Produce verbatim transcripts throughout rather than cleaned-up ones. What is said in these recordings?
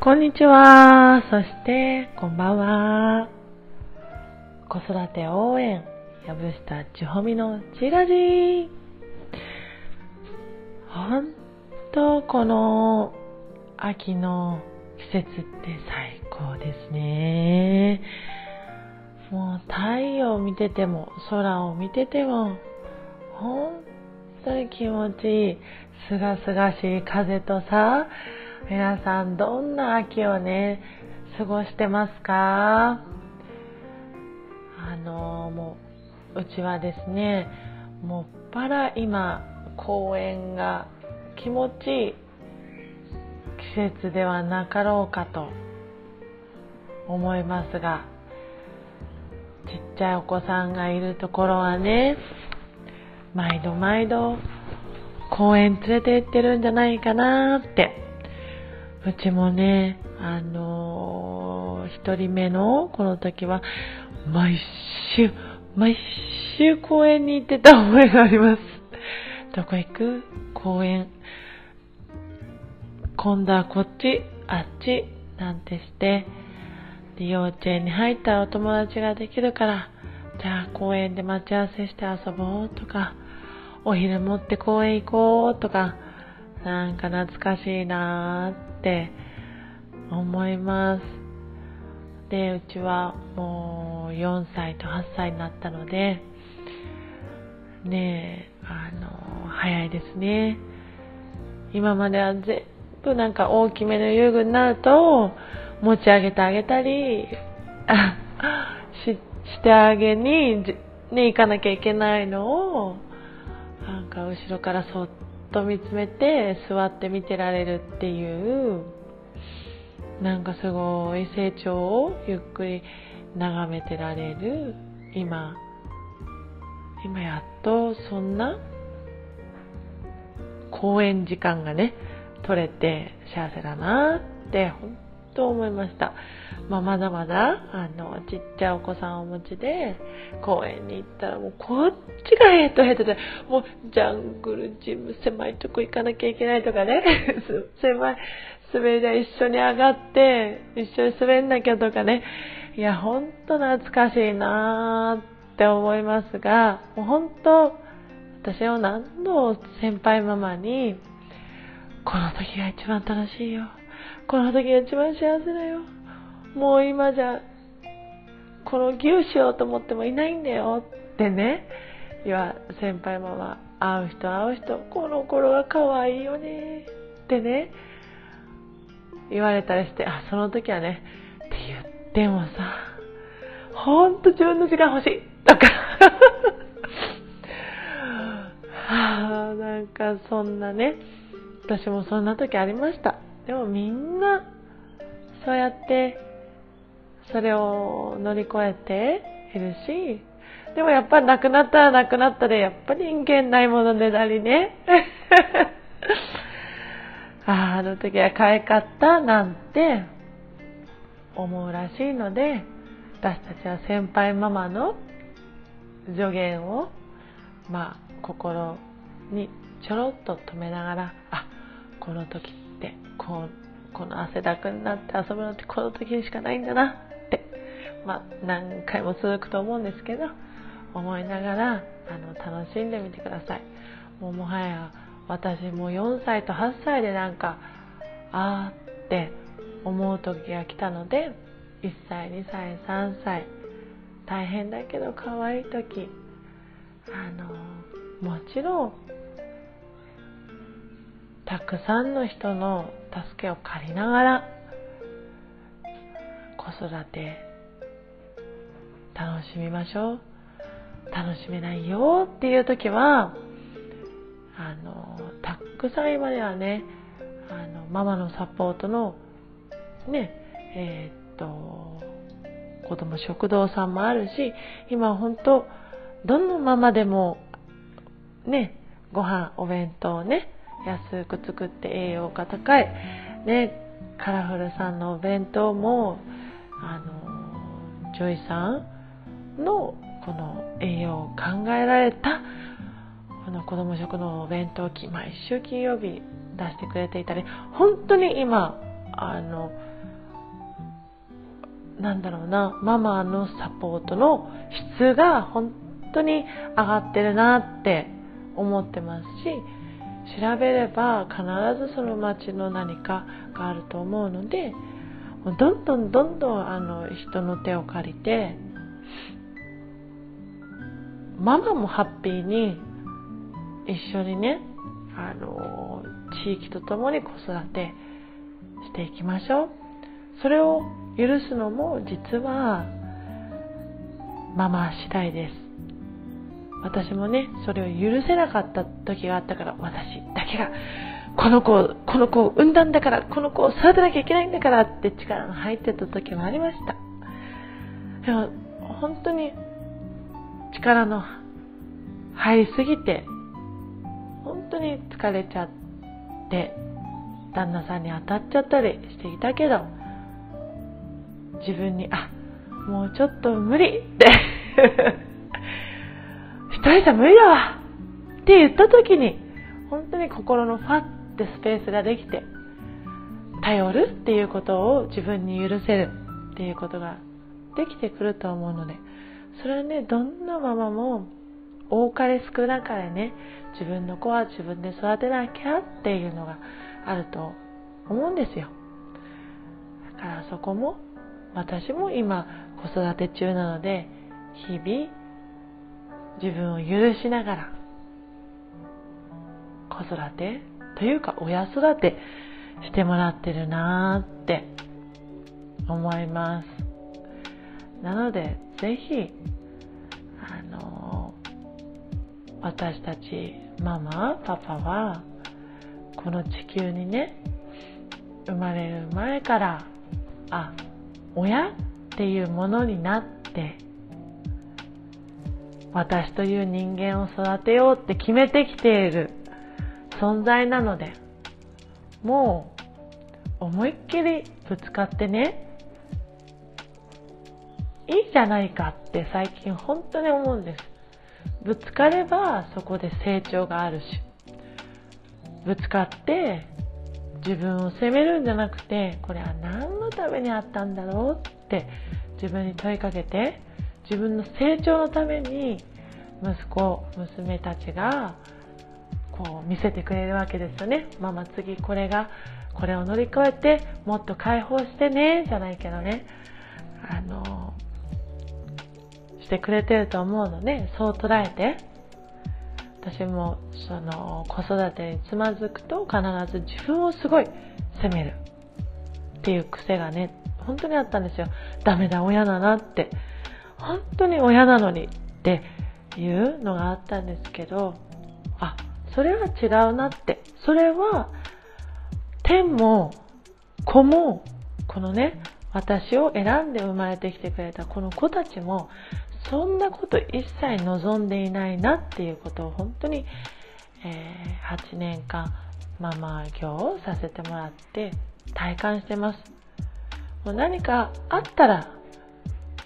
こんにちは。そしてこんばんは。子育て応援藪下千穂美のちらじ。ほんとこの秋の季節って最高ですね。もう太陽を見てても空を見てても本当に気持ちいいすがすがしい風とさ、皆さんどんな秋をね過ごしてますか？あのもううちはですね、もっぱら今公園が気持ちいい季節ではなかろうかと思いますが、ちっちゃいお子さんがいるところはね、毎度毎度公園連れて行ってるんじゃないかなーって。うちもね、あのー、一人目のこの時は毎週毎週公園に行ってた覚えがあります。どこ行く？公園。今度はこっち、あっちなんてして、で幼稚園に入ったお友達ができるから、じゃあ公園で待ち合わせして遊ぼうとか、お昼持って公園行こうとか、なんか懐かしいなーって思います。で、うちはもうよんさいとはっさいになったので、ねえ、あの、早いですね。今までは全部なんか大きめの遊具になると、持ち上げてあげたり、し、してあげに、ね、行かなきゃいけないのを、なんか後ろからそっと、と見つめて座って見てられるっていう、なんかすごい成長をゆっくり眺めてられる今今やっとそんな公園時間がね取れて幸せだなって本当思いました。まあ、まだまだあのちっちゃいお子さんをお持ちで公園に行ったらもうこっちがヘッドヘッドでもうジャングルジム狭いとこ行かなきゃいけないとかね狭い滑り台一緒に上がって一緒に滑んなきゃとかね、いやほんと懐かしいなーって思いますが、もうほんと私を何度先輩ママにこの時が一番楽しいよ、この時が一番幸せだよ、もう今じゃこのぎゅうしようと思ってもいないんだよってね、いや先輩ママ会う人会う人この頃は可愛いよねってね言われたりして、あその時はねって言ってもさほんと自分の時間欲しいとかはあ、なんかそんなね私もそんな時ありました。でもみんなそうやってそれを乗り越えているし、でもやっぱりなくなったらなくなったでやっぱり人間ないものねだりねあ, あの時は可愛かったなんて思うらしいので、私たちは先輩ママの助言をまあ心にちょろっと止めながら、あこの時ってこうこの汗だくになって遊ぶのってこの時にしかないんだなって、まあ、何回も続くと思うんですけど思いながらあの楽しんでみてください。もうもはや私もよんさいとはっさいでなんかあーって思う時が来たので、いっさいにさいさんさい大変だけど可愛い時、あのもちろんたくさんの人の助けを借りながら子育て楽しみましょう。楽しめないよっていう時はあのたくさん今ではねあのママのサポートのねえー、っと子ども食堂さんもあるし、今本当どのママでもねご飯お弁当をね安く作って栄養が高い、ね、カラフルさんのお弁当もあのジョイさんのこの栄養を考えられたこの子ども食のお弁当機毎週金曜日出してくれていたり、本当に今あのなんだろうな、ママのサポートの質が本当に上がってるなって思ってますし、調べれば必ずその町の何かがあると思うので、どんどんどんどんあの人の手を借りて、ママもハッピーに一緒にね、あの地域とともに子育てしていきましょう。それを許すのも実はママ次第です。私もね、それを許せなかった時があったから、私だけがこの子をこの子を産んだんだから、この子を育てなきゃいけないんだからって力が入ってた時もありました。でも本当に力の入りすぎて本当に疲れちゃって旦那さんに当たっちゃったりしていたけど、自分にあもうちょっと無理って一人じゃ無理だわって言った時に、本当に心のファってスペースができて、頼るっていうことを自分に許せるっていうことができてくると思うので、それはね、どんなママも多かれ少なかれね、自分の子は自分で育てなきゃっていうのがあると思うんですよ。だからそこも、私も今子育て中なので、日々自分を許しながら子育てというか親育てしてもらってるなーって思います。なのでぜひあのー、私たちママパパはこの地球にね、生まれる前からあ親っていうものになって、私という人間を育てようって決めてきている存在なので、もう思いっきりぶつかってね、いいじゃないかって最近本当に思うんです。ぶつかればそこで成長があるし、ぶつかって自分を責めるんじゃなくて、これは何のためにあったんだろうって自分に問いかけて、自分の成長のために息子娘たちがこう見せてくれるわけですよね。ママ次これがこれを乗り越えてもっと解放してねじゃないけどね、あのしてくれてると思うのね。そう捉えて、私もその子育てにつまずくと必ず自分をすごい責めるっていう癖がね、本当にあったんですよ。ダメだ親だなって、本当に親なのにっていうのがあったんですけど、あそれは違うなって、それは天も子もこのね、私を選んで生まれてきてくれたこの子たちもそんなこと一切望んでいないなっていうことを本当に、えー、はちねんかんママ業をさせてもらって体感してます。もう何かあったら、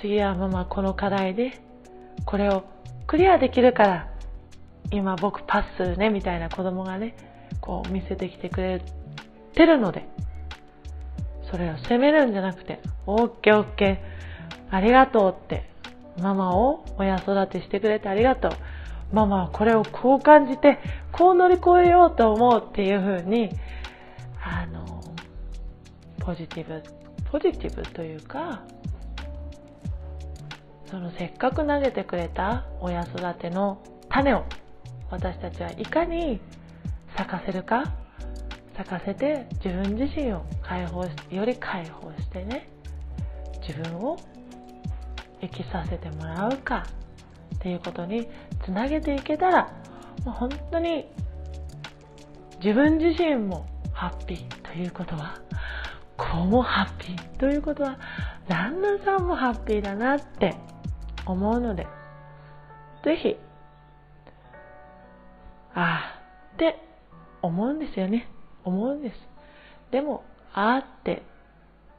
次はママこの課題でこれをクリアできるから今僕パスするねみたいな子供がね、こう見せてきてくれてるので、それを責めるんじゃなくて、オッケーオッケーありがとうって、ママを親育てしてくれてありがとう、ママはこれをこう感じてこう乗り越えようと思うっていう風に、あのポジティブポジティブというか、そのせっかく投げてくれた親育ての種を私たちはいかに咲かせるか、咲かせて自分自身を解放し、より解放してね、自分を生きさせてもらうかっていうことにつなげていけたら、もう本当に自分自身もハッピーということは、子もハッピーということは、旦那さんもハッピーだなって思うので、ぜひあーって思うんですよね。思うんです。でもあーって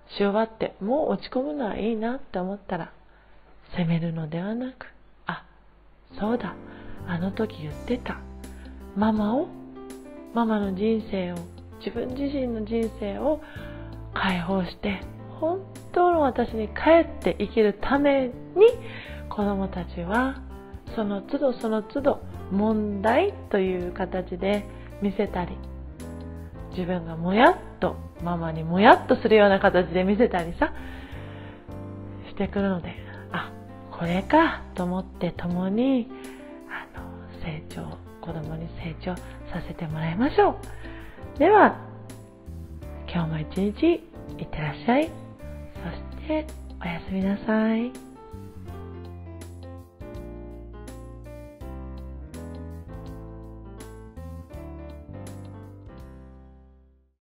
し終わってもう落ち込むのはいいなって思ったら、責めるのではなく、あそうだあの時言ってた、ママをママの人生を自分自身の人生を解放して本当の私に帰って生きるために、子どもたちはその都度その都度問題という形で見せたり、自分がもやっとママにもやっとするような形で見せたりさしてくるので、あ、これかと思って共にあの成長、子供に成長させてもらいましょう。では今日も一日いってらっしゃい。そしておやすみなさい。